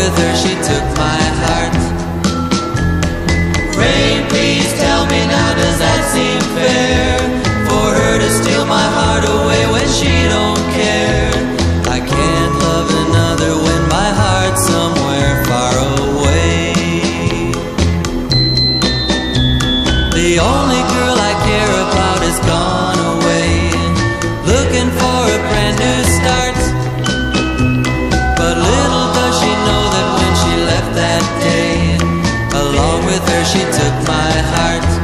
with her, she took my heart. Rain, please tell me now, does that seem fair? For her to steal my heart away when she don't care. I can't love another when my heart's somewhere far away. The only girl I care about is gone away, looking for a brand new start. She took my heart.